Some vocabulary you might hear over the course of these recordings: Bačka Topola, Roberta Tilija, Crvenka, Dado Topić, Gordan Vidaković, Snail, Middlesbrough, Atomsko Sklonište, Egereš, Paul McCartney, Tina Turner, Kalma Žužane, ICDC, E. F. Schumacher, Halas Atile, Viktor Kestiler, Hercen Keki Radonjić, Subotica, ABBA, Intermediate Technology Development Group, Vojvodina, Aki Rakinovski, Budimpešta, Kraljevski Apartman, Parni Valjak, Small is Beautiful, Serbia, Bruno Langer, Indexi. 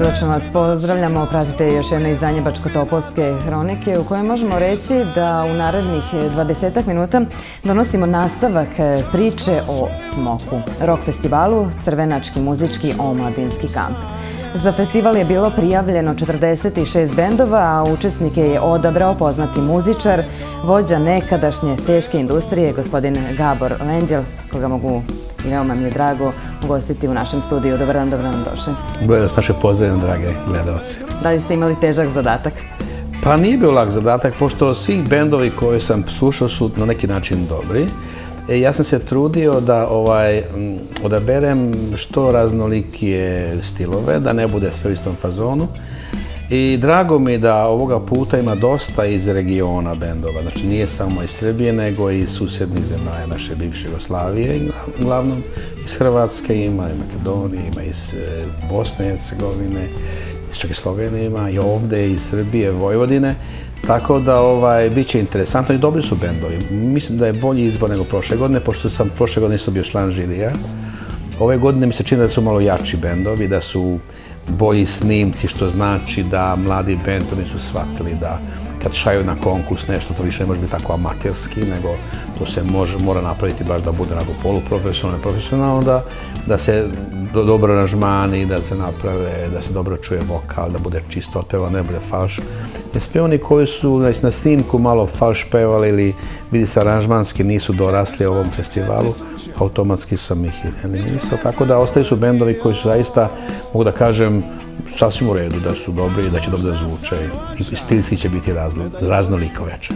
Srdačno vas pozdravljamo, pratite još jedno izdanje Bačko-Topolske hronike u kojoj možemo reći da u narednih 20 minuta donosimo nastavak priče o Cmoku, rock festivalu Crvenački muzički omladinski kamp. Za festival je bilo prijavljeno 46 bendova, a učesnike je odabrao poznati muzičar, vođa nekadašnje teške industrije, gospodin Gabor Lendjel, koga mogu veoma mi je drago ugostiti u našem studiju. Dobar dan, dobrodošli. Bolje da se naše pozdravljam, drage gledalci. Da li ste imali težak zadatak? Pa nije bio lak zadatak, pošto svi bendovi koje sam slušao su na neki način dobri. Ja sam se trudio da odaberem što raznolikije stilove, da ne bude sve u istom fazonu. I drago mi da ovoga puta ima dosta iz regiona bendova. Znači nije samo iz Srbije, nego i iz susjednih zemalja naše bivše Jugoslavije, uglavnom iz Hrvatske ima, iz Makedonije ima, iz Bosne i Hercegovine, čak i Slovenije ima, i ovdje iz Srbije, Vojvodine. Tako da bit će interesantno i dobri su bendovi. Mislim da je bolji izbor nego prošle godine, pošto sam prošle godine isto bio član žirija. Ove godine mi se čini da su malo jači bendovi, da su bolji snimci, što znači da mladi bendovi su shvatili da kad šaju na konkurs nešto, to više ne može biti tako amaterski, nego to se mora napraviti baš da bude poluprofesionalno i profesionalno, da se dobro aranžmani, da se naprave, da se dobro čuje vokal, da bude čisto otpevano, ne bude falš. Sve oni koji su na snimku malo falš pevali ili vidi se aranžmanski nisu dorasli u ovom festivalu, automatski sam ih eliminisao, tako da ostaju su bendovi koji su zaista, mogu da kažem, sasvim u redu, da su dobri i da će dobro da zvuče i stilski će biti raznoliko veće.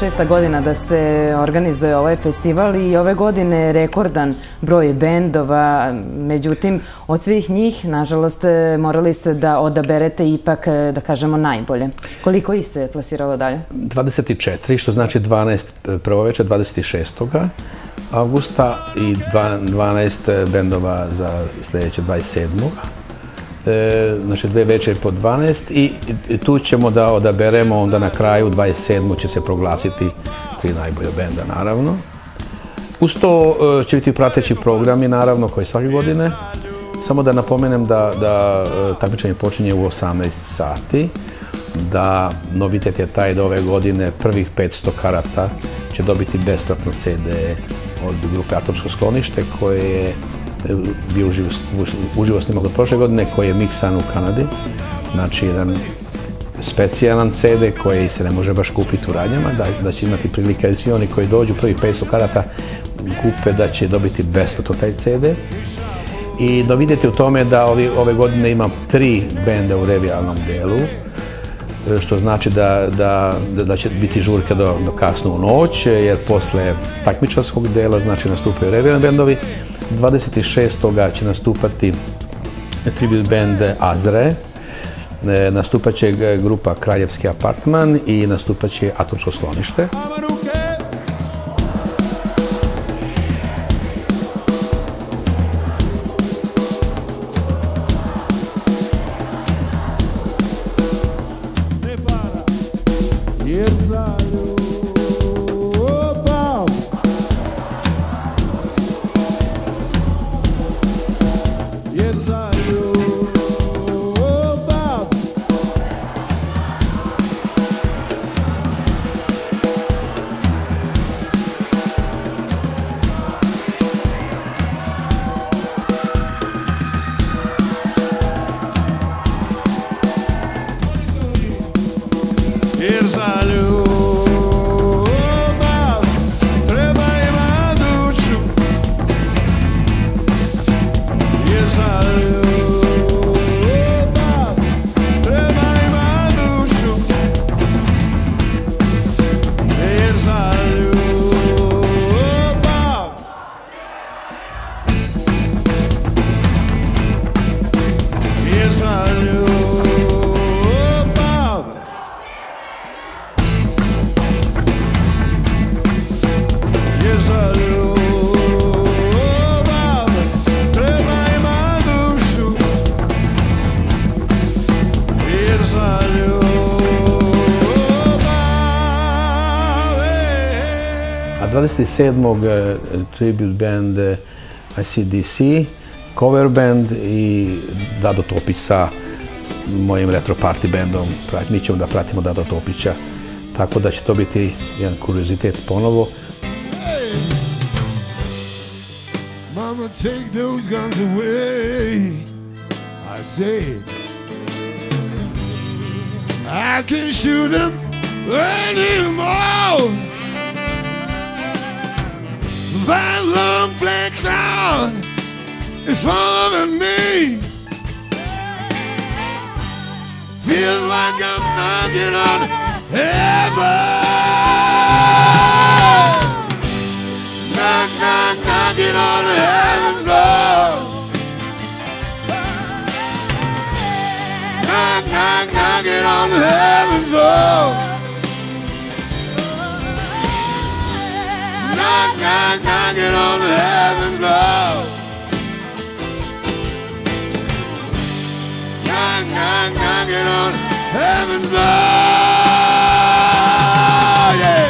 Šesta godina da se organizuje ovaj festival i ove godine je rekordan broj bendova, međutim od svih njih, nažalost, morali ste da odaberete ipak, da kažemo, najbolje. Koliko ih se plasiralo dalje? 24, što znači 12 prvoveče, 26. augusta i 12 bendova za sljedeće 27. Znači dve večeri po 12 i tu ćemo da odaberemo onda na kraju 27. će se proglasiti tri najbolje benda, naravno. Uz to će biti prateći programi, naravno, koji svake godine. Samo da napomenem da takmičenje počinje u 18 sati, da novitet je taj da ove godine prvih 500 karata će dobiti besplatno CD od grupe Atomsko Sklonište, koje je bio uživo snimak od prošle godine, koji je miksan u Kanadi. Znači, jedan specijalan CD koji se ne može baš kupiti u radnjama, da će imati prilike i svi oni koji dođu prvih 500 karata kupe, da će dobiti besplatno taj CD. I da vidite u tome da ove godine ima 3 benda u revijalnom delu, što znači da će biti žurka do kasno u noć, jer posle takmičarskog dela, znači, nastupaju revijalni bendovi. 26. će nastupati Tribute Band Azre, nastupat će grupa Kraljevski Apartman i nastupat će Atomsko Sklonište. jer za ljubav treba imat dušu, jer za ljubav treba imat dušu, jer za ljubav. Jer za ljubav. A 27. Tribute Band ICDC, cover band i Dado Topić sa mojim Retro Party Bandom. Mi ćemo da pratimo Dado Topića, tako da će to biti jedan kuriozitet ponovo. Mama, take those guns away, I say. I can't shoot them anymore. That long black cloud is following me. Feels like I'm knocking on heaven. Knock, knock, knocking on heaven's door. Knock, knock, knocking on heaven's door. Knock, knock, knocking on heaven's door. Knock, knock, knocking on heaven's door. Yeah.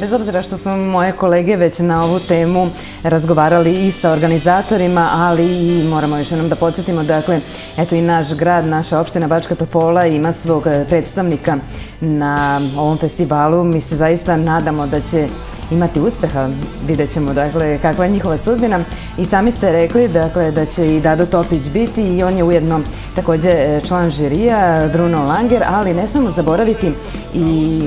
Bez obzira što su moje kolege već na ovu temu razgovarali i sa organizatorima, ali i moramo još jednom da podsjetimo, dakle, eto i naš grad, naša opština Bačka Topola ima svog predstavnika na ovom festivalu. Mi se zaista nadamo da će imati uspeha, vidjet ćemo dakle kakva je njihova sudbina. I sami ste rekli dakle da će i Dado Topić biti i on je ujedno također član žirija, Bruno Langer, ali ne smemo zaboraviti i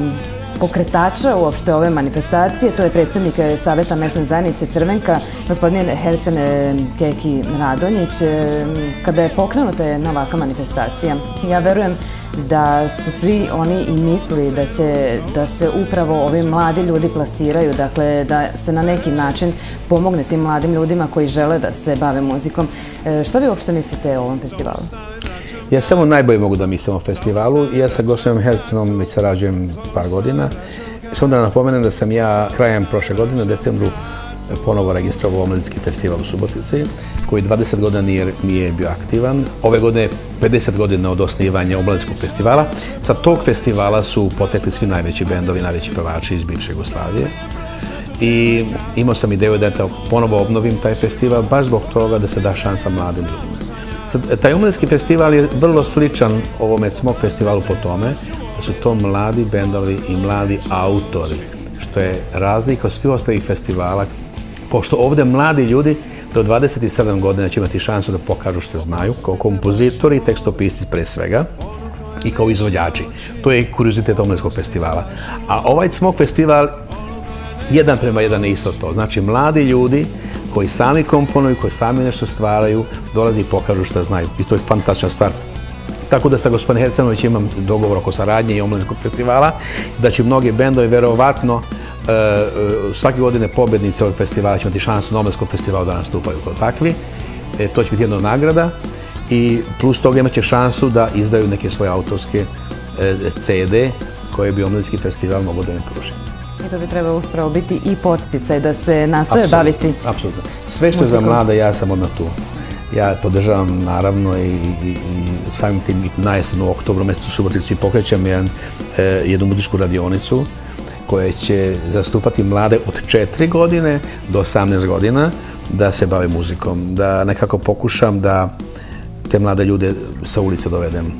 pokretača uopšte ove manifestacije, to je predsjednik Saveta mesne zajednice Crvenka, gospodin Hercen Keki Radonjić. Kada je pokrenuta jedna ovaka manifestacija, ja verujem da su svi oni i misli da će da se upravo ovi mladi ljudi plasiraju, dakle da se na neki način pomogne tim mladim ljudima koji žele da se bave muzikom. Što vi uopšte mislite o ovom festivalu? Ja samo najbolje mogu da mislim o festivalu. Ja sa gospodinom Hercenom već sarađujem par godina. Samo da napomenem da sam ja krajem prošle godine, u decembru, ponovo registrovao omladinski festival u Subotici, koji 20 godina nije bio aktivan. Ove godine je 50 godina od osnivanja omladinskog festivala. Sa tog festivala su potekli svi najveći bendovi, najveći pevači iz bivše Jugoslavije. I imao sam ideju da ponovo obnovim taj festival, baš zbog toga da se da šansa mladim ljudima. Taj omladinski festival je vrlo sličan ovome smog festivalu po tome da su to mladi bendovi i mladi autori, što je razlika od svih ostalih festivala, pošto ovdje mladi ljudi do 27 godina će imati šansu da pokažu što znaju kao kompozitori i tekstopisci pre svega i kao izvođači. To je kuriozitet omladinskog festivala. A ovaj smog festival 1:1 je isto to. Znači, mladi ljudi koji sami komponuju, koji sami nešto stvaraju, dolazi i pokažu šta znaju. I to je fantastična stvar. Tako da sa gospodinom Hercenovićem imam dogovor oko saradnje i omladinskog festivala, da će mnogi bendovi verovatno svake godine pobednice ovog festivala će imati šansu na omladinskom festivalu da nastupaju kao takvi. To će biti jedna od nagrada i plus toga imaće šansu da izdaju neke svoje autorske CD koje bi omladinski festival mogao da ne pruži. I to bi trebao upravo biti i podsticaj da se nastoje baviti. Apsolutno. Sve što je za mlada, ja sam odmah tu. Ja podržavam naravno i samim tim najesen u oktobru mjesecu Subotici pokrećem jednu muzičku radionicu koja će zastupati mlade od 4 godine do 18 godina da se bave muzikom, da nekako pokušam da te mlade ljude sa ulice dovedem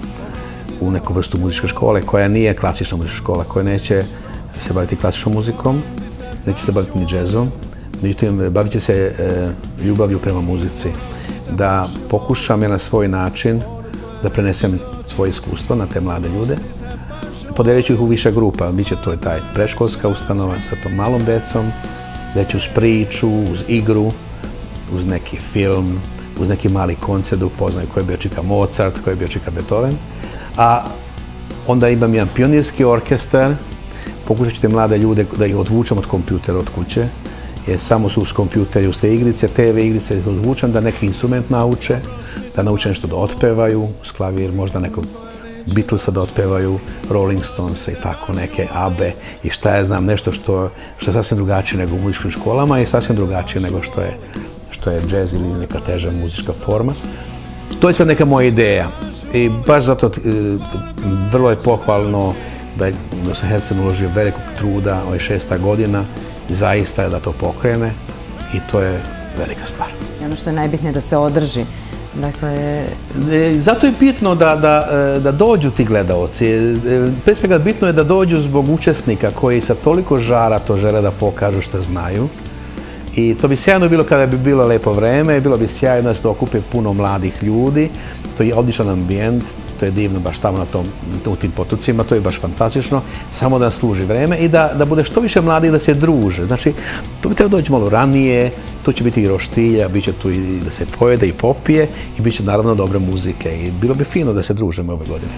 u neku vrstu muzičke škole koja nije klasična muzička škola, koja neće se baviti klasičnom muzikom, neće se baviti ni džezom, međutim bavit će se ljubavlju prema muzici, da pokušam ja na svoj način da prenesem svoje iskustvo na te mlade ljude. Podelit ću ih u više grupa, bit će to taj predškolska ustanova sa tom malom decom, da ću uz priču, uz igru, uz neki film, uz neki mali koncert da upoznaju koji je bio čika Mozart, koji je bio čika Beethoven. A onda imam jedan pionirski orkestar, pokušat ću te mlade ljude da ih odvučem od kompjutera, od kuće, jer samo su uz kompjuter i uz te igrice, TV igrice ih odvučem da neki instrument nauče, da nauče nešto da otpevaju, uz klavir, možda nekog Beatlesa da otpevaju, Rolling Stonesa i tako neke, ABBE i šta ja znam, nešto što je sasvim drugačije nego u muzičkim školama i sasvim drugačije nego što je džez ili neka teža muzička forma. To je sad neka moja ideja i baš zato vrlo je pohvalno da sam Hercen uložio velikog truda, ovo je 6. godina, zaista je da to pokrene i to je velika stvar. I ono što je najbitnije da se održi. Dakle... Zato je bitno da dođu ti gledaoci. Pre svega bitno je da dođu zbog učesnika koji sa toliko žara to žele da pokažu što znaju. I to bi sjajno bilo kada bi bilo lepo vreme, bilo bi sjajno da se okupe puno mladih ljudi. To je odličan ambijent, to je divno baš tamo u tim potocima, to je baš fantastično. Samo da nas služi vreme i da bude što više mladih da se druže. Znači, tu bi treba doći malo ranije, tu će biti i roštilja, bit će tu i da se pojede i popije i bit će naravno dobre muzike i bilo bi fino da se družimo ove godine.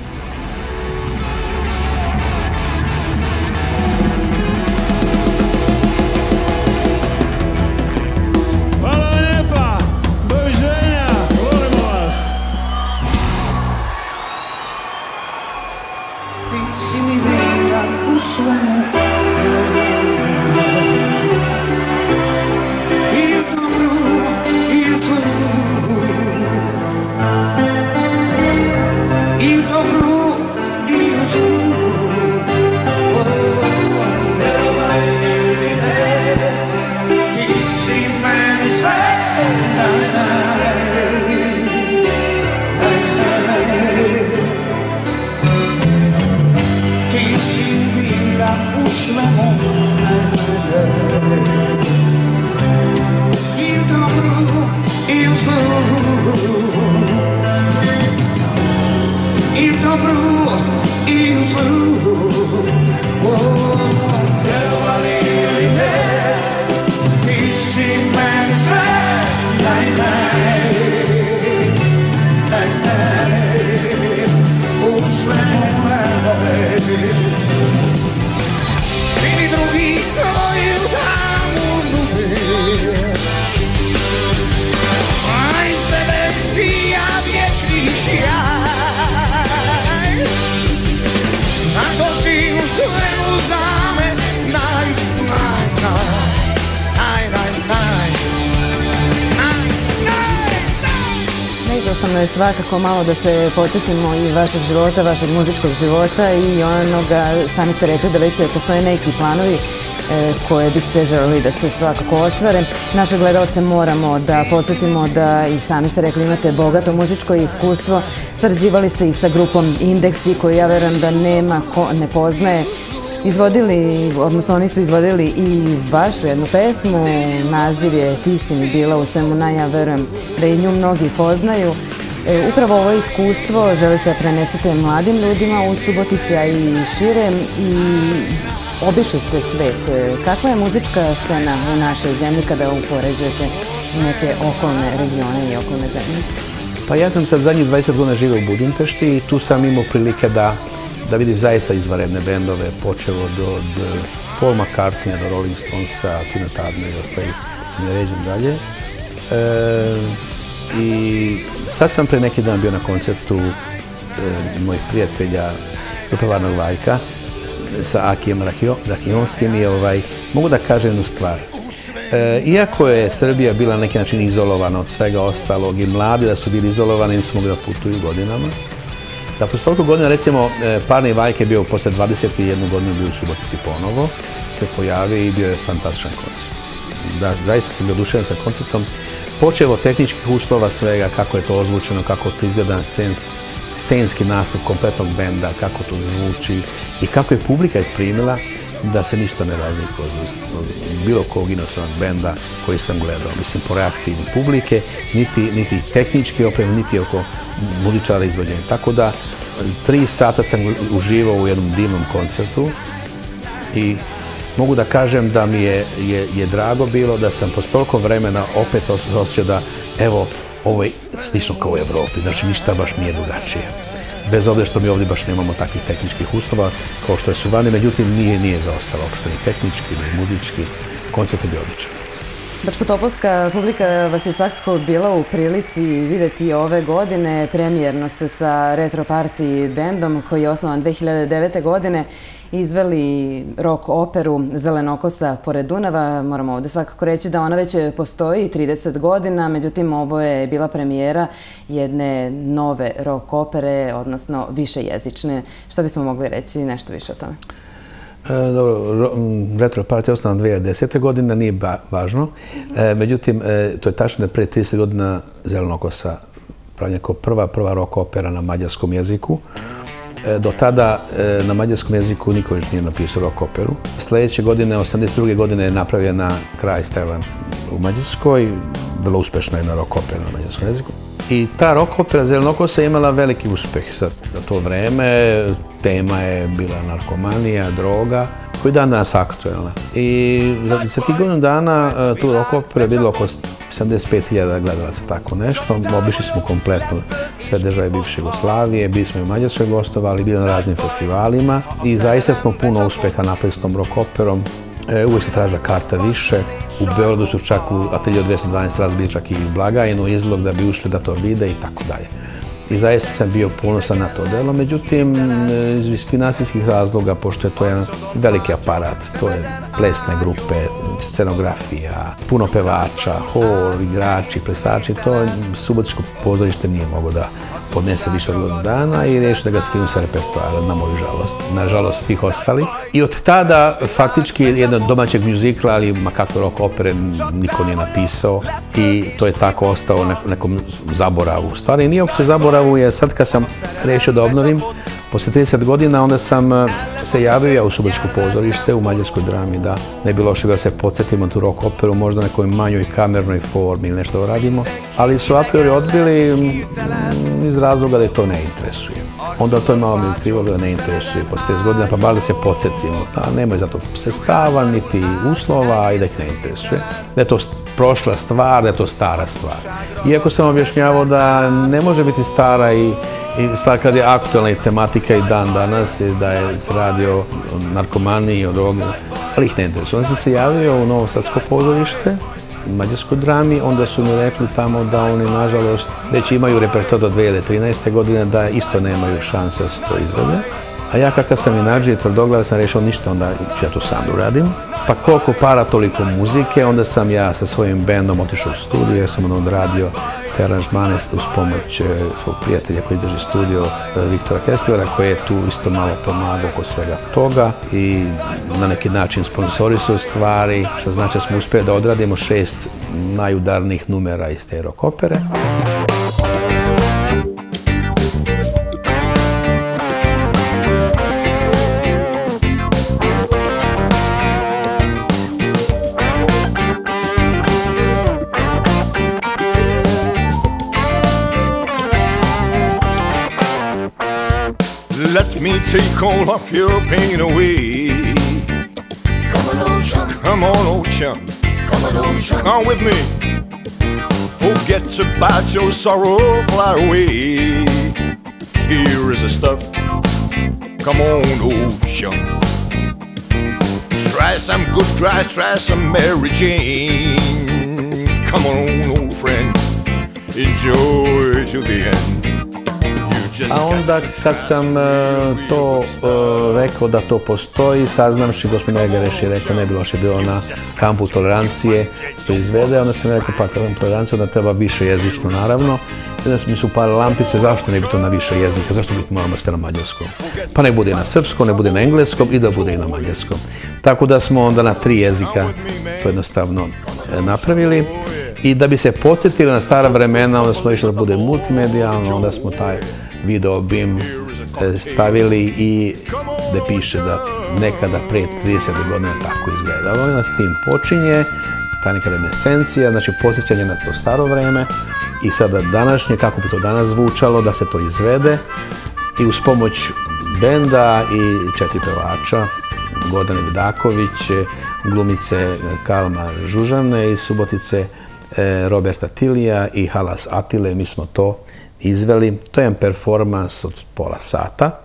Ostavno je svakako malo da se podsjetimo i vašeg života, vašeg muzičkog života i onoga, sami ste rekli da već postoje neki planovi koje biste želeli da se svakako ostvare. Naše gledalce moramo da podsjetimo da i sami ste rekli imate bogato muzičko iskustvo. Sarađivali ste i sa grupom Indexi koju ja verujem da nema ko ne poznaje. Izvodili, odnosno oni su izvodili i vašu jednu pesmu, naziv je Ti si mi bila u svemu naj, ja verujem da i nju mnogi poznaju. Upravo ovo iskustvo želite prenesete mladim ljudima u Subotici, a i šire i obišli ste svet. Kakva je muzička scena u našoj zemlji kada upoređujete neke okolne regione i okolne zemlje? Pa ja sam sad zadnjih 20 godina živeo u Budimpešti i tu sam imao prilike da vidim zaista izvanredne bendove, počeo od Paul McCartneya do Rolling Stonesa, Tina Turner i ostalih, ne ređem dalje. I sad sam pre neki dan bio na koncertu mojih prijatelja, Upravarnog Vajka, sa Akijem Rakinovskim i mogu da kažem jednu stvar. Iako je Srbija bila na neki način izolovana od svega ostalog i mladi da su bili izolovani, nisu mogli da putuju godinama. Da posle toliko godina, recimo, Parni Valjak je bio posle 21 godinu bio u Subotici ponovo, se pojavio i bio je fantastičan koncert. Da, zaista sam bio oduševljen sa koncertom. Počeo od tehničkih uslova svega, kako je to ozvučeno, kako to izgleda na scenski nastup kompletnog benda, kako to zvuči i kako je publika je primila da se ništa ne razlikuje od bilo kog inostranog benda koji sam gledao. Mislim, po reakciji ni publike, niti tehnički opreme, niti oko muzičara izvođenja. Tako da, 3 sata sam uživao u jednom divnom koncertu i mogu da kažem da mi je drago bilo da sam po toliko vremena opet osjećao da evo, ovo je slično kao u Evropi, znači ništa baš nije drugačije. Bez obzira što mi ovdje baš nemamo takvih tehničkih uslova kao što su vani, međutim nije zaostalo uopšte ni tehnički, ni muzički, koncert je bio odličan. Bačkotopolska publika vas je svakako bila u prilici videti ove godine. Premijerno ste sa Retro Party Bandom koji je osnovan 2009. godine izveli rock operu Zelenokosa pored Dunava. Moramo ovdje svakako reći da ona već postoji 30 godina, međutim ovo je bila premijera jedne nove rock opere, odnosno višejezične. Šta bismo mogli reći nešto više o tome? Dobro, Retro Party je osnovan 2010. godine, nije važno. Međutim, to je tačno da je pre 30 godina Zelenokosa pravljena kao prva rock opera na mađarskom jeziku. Do tada na mađarskom jeziku niko još nije napisao rock operu. Sljedeće godine, 1982. godine, je napravljena Kralj Stevan u Mađarskoj. Vrlo uspešna jedna rock opera na mađarskom jeziku. I ta rock opera Zelenokosa je imala veliki uspeh za to vreme. Tema je bila narkomanija, droga, koja je danas aktuelna. I za tih godinu dana tu rock opera je bilo oko 75.000 gledalaca, tako nešto. Obišli smo kompletno sve države bivše Jugoslavije, bili smo i u Mađarskoj gostovali, bili na raznim festivalima i zaista smo puno uspeha napravili s tom rock operom. Uvijek se tražila karta više. U Beogradu su čak u Ateljeu 212 razbili čak i blagajnu, izlog da bi ušli da to vide i tako dalje. I zaista sam bio ponosan na to delo. Međutim, iz finansijskih razloga, pošto je to jedan veliki aparat, to je plesne grupe, scenografija, puno pevača, hor, igrači, plesači, to subotičko pozorište nije moglo da podnese više od godinu dana i rešio da ga skinu sa repertoara, na moju žalost, na žalost svih ostali. I od tada, faktički, jedan domaćeg mjuzikla, ali makako rock opere, niko nije napisao i to je tako ostao nekom zaboravu. U stvari, nije uopšte zaboravu, jer sad kad sam rešio da obnovim, posle 30 godina, onda sam se javio ja u subotičko pozorište, u mađarskoj drami, da ne bi loše da se podsjetimo tu rock operu, možda nekoj manjoj kamernoj formi ili nešto radimo, ali su a priori odbili iz razloga da je to ne interesuje. Onda to je malo mi krivo da ne interesuje posle 30 godina, pa bar da se podsjetimo, da nemaju zato sredstava, niti uslova i da ih ne interesuje. Da je to prošla stvar, da je to stara stvar. Iako sam objašnjavao da ne može biti stara i stvar kad je aktualna i tematika i dan danas, da je radi o narkomaniji, o drogi, ali ih ne interesuje. Onda sam se javio u novosadsko pozorište, u mađarskoj drami, onda su mi rekli tamo da oni, nažalost, već imaju repertoar do 2013. godine, da isto nemaju šanse da se to izvode. A ja kakav sam inađe i tvrdoglav sam rešao ništa, onda ću ja to sam uradim. Pa koliko para, toliko muzike, onda sam ja sa svojim bendom otišao u studiju, jer sam onda odradio te aranžmane uz pomoć svog prijatelja koji drži studio, Viktora Kestilera, koji je tu isto malo pomagao oko svega toga i na neki način sponsorisao stvari, što znači da smo uspjeli da odradimo 6 najudarnijih numera iz te rock opere. Let me take all of your pain away. Come on, old chum. Come on, old chum. Come with me. forget about your sorrow, fly away. Here is the stuff, come on ocean. Try some good drives, try some Mary Jane. Come on old friend, enjoy to the end. A onda kad sam to rekao da to postoji, saznamši gospodin Egereš je rekao ne bi loše bilo na kampu tolerancije to izvede, onda sam rekao pa kampu tolerancije onda treba više jezično naravno. Jedan mi su upale lampice, zašto ne bi to na više jezika, zašto bi moramo ste na mađarskom? Pa nek bude i na srpskom, nek bude i na engleskom i da bude i na mađarskom. Tako da smo onda na tri jezika to jednostavno napravili. I da bi se podsjetili na stara vremena, onda smo išli da bude multimedijalno, onda smo taj video BIM stavili i da piše da nekada pre 30 godina tako izgledalo. Onda s tim počinje ta neka reminiscencija, znači podsjećanje na to staro vreme i sada današnje, kako bi to danas zvučalo, da se to izvede i uz pomoć benda i 4 pevača, Gordan Vidaković, glumice Kalma Žužane iz Subotice, Roberta Tilija i Halas Atile, mi smo to izveli. To je jedan performans od pola sata.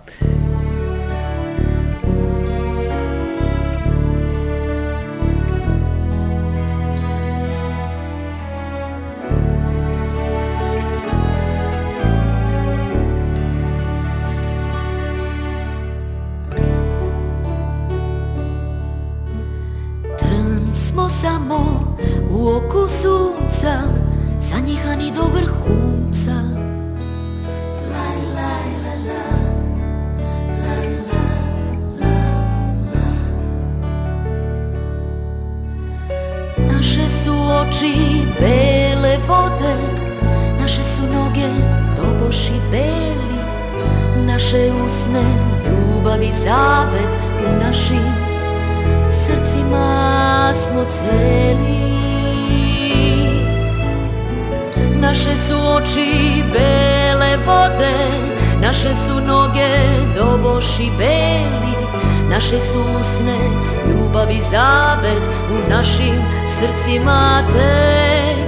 Srcima tek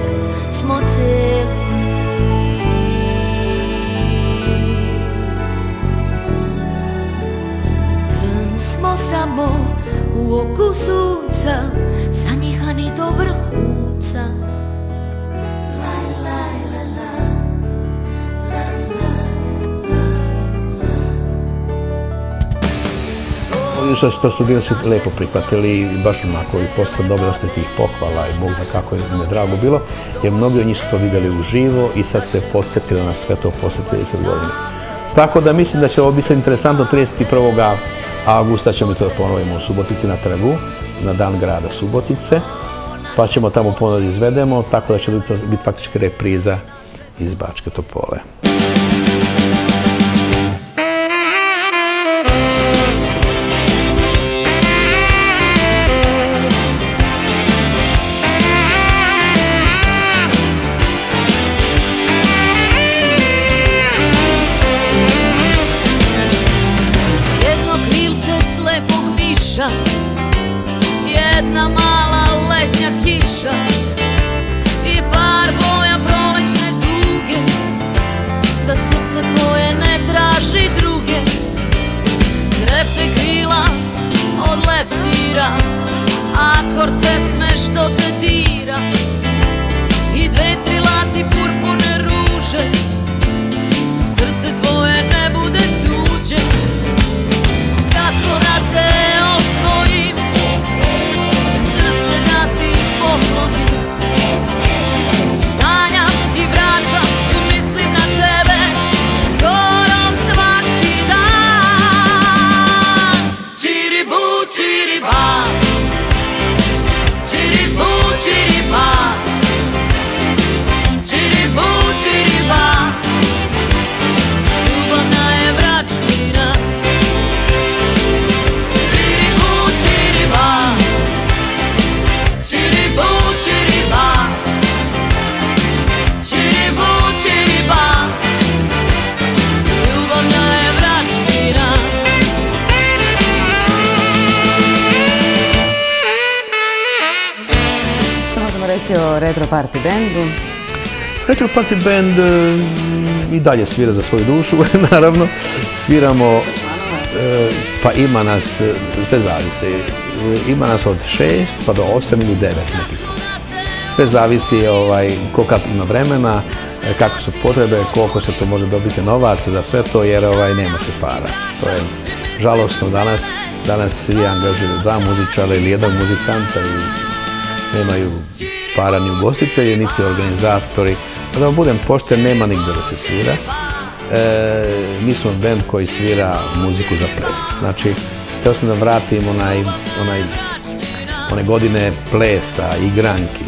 smo celi. Trn smo samo u oku sunca, sanjihani do vrhunca. To su bili su lijepo prihvatili i baš onako i posle dobroste tih pohvala i Bog zna kako je me drago bilo, jer mnogi od njih su to vidjeli uživo i sad se podsjetili na sve to posle 30 godina. Tako da mislim da će ovo biti interesantno, 31. augusta ćemo to ponovimo u Subotici na trgu, na dan grada Subotice, pa ćemo tamo ponovno izvedemo, tako da će biti faktički repriza iz Bačke Topole. Retro Party Bandu. Retro Party Band i dalje svira za svoju dušu, naravno. Sviramo, pa ima nas, sve zavisi, ima nas od 6 pa do 8 ili 9 nekako. Sve zavisi koliko ima vremena, kako su potrebe, koliko se to može dobiti novaca za sve to, jer nema se para. To je žalosno danas. Danas svi angažuju dva muzičara ili jedan muzikanta i nemaju para ni ugostitelji, niti organizatori. Da vam budem pošten, nema nigde da se svira. Mi smo band koji svira muziku za ples. Znači, htio sam da vratim one godine plesa, igranki,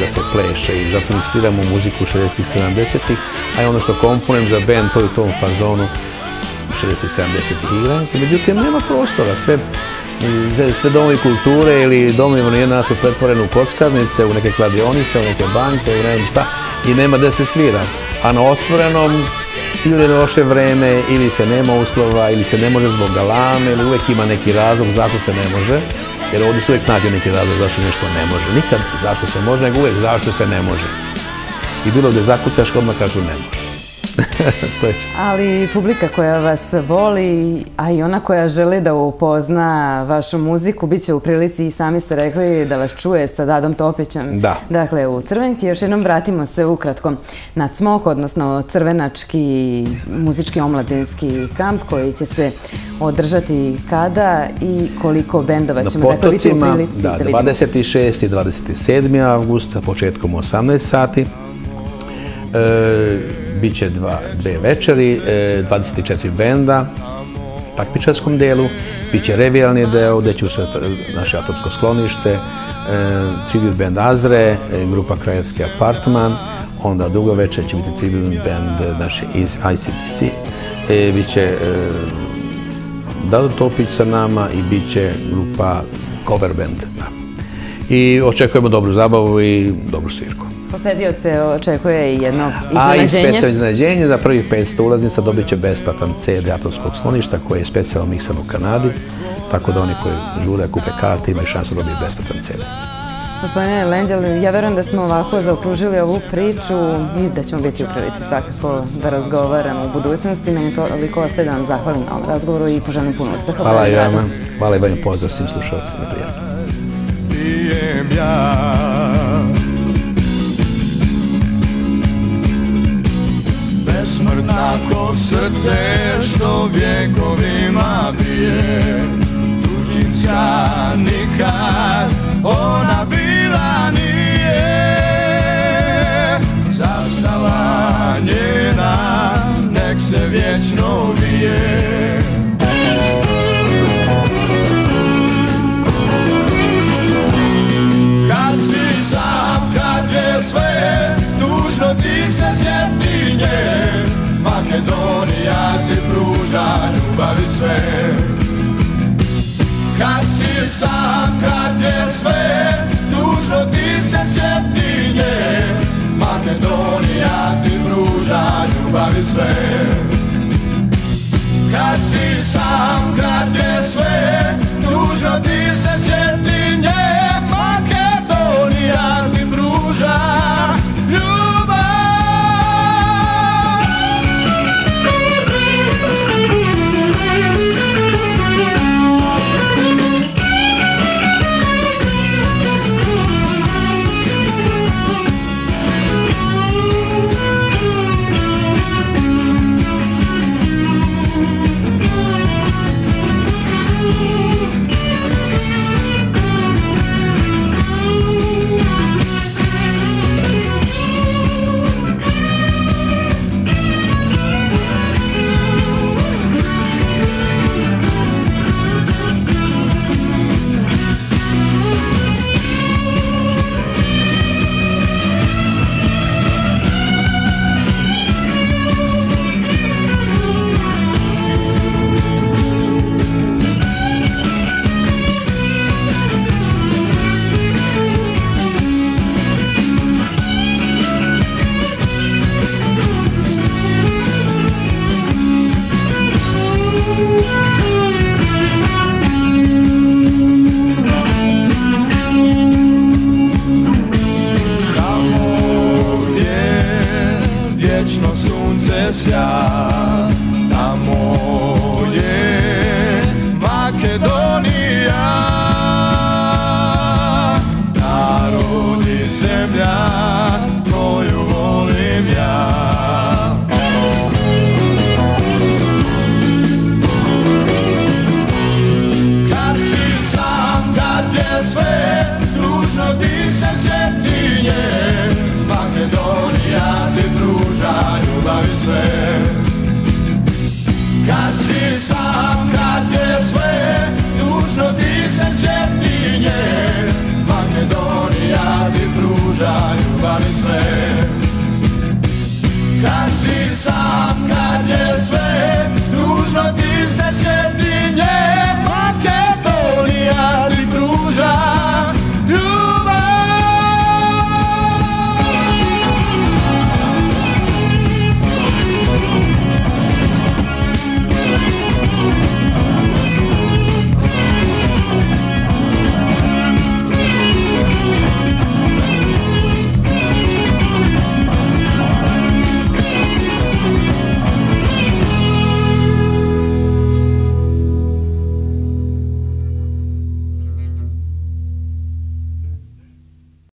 da se pleše i zato mi sviramo muziku 60-ih, 70-ih, a je ono što komponujem za band, to je u tom fazonu 60-70-ih igranki. Međutim, nema prostora, sve domovi kulture ili domovi jedna su pretvorene u kockarnice, u neke kladionice, u neke banke, u nevim šta, i nema gde se svira. A na otvorenom ili je loše vreme, ili se nema uslova, ili se ne može zbog galame, ili uvek ima neki razlog zašto se ne može, jer ovdje se uvek nađe neki razlog zašto nešto ne može. Nikad zašto se može, nego uvek zašto se ne može. I bilo gde zakucaš, odmah kažu ne može. Ali publika koja vas voli, a i ona koja želi da upozna vašu muziku, bit će u prilici, i sami ste rekli, da vas čuje sa Dadom Topićem. Dakle, u Crvenki. Još jednom vratimo se ukratko na CMOK, odnosno Crvenački muzički omladinski kamp, koji će se održati kada i koliko bendova ćemo biti u prilici da vidimo. 26. i 27. avgusta, početkom 18 sati. Biće dve večeri, 24 benda u takmičarskom delu, biće revijalni deo gde će učestvovati naše Atomsko sklonište, Tribute Band Azre, grupa Kraljevski Apartman, onda drugo večer će biti Tribute Band naše iz ICDC, biće Dado Topić sa nama i biće grupa Cover Band. I očekujemo dobru zabavu i dobru svirku. Posedioce očekuje i jedno iznenađenje. A i specijalno iznenađenje, za prvih 500 ulaznica dobit će besplatan CD Atomskog skloništa koji je specijalno miksan u Kanadi, tako da oni koji žure, kupe karte, imaju šansu da dobiju besplatan CD. Gospodine Lendjel, ja verujem da smo ovako zaokružili ovu priču i da ćemo biti u prilici svakako da razgovaramo u budućnosti. Meni toliko ostaje da vam zahvalim na ovom razgovoru i poželim puno uspeha. Hvala i vama. Hvala i vam, pozdrav svim slušalcima. Prijatno. Smrtnako srce što vjekovima bije, tuđica nikad ona bila nije. Zastava njena nek se vječno vije. Kad si sam, kad je sve, tužno ti se sjeti nje. Makedonija ti pruža ljubav i sve. Kad si sam, kad je sve, tužno ti se sjeti nje. Makedonija ti pruža ljubav i sve. Kad si sam, kad je sve, tužno ti se sjeti nje.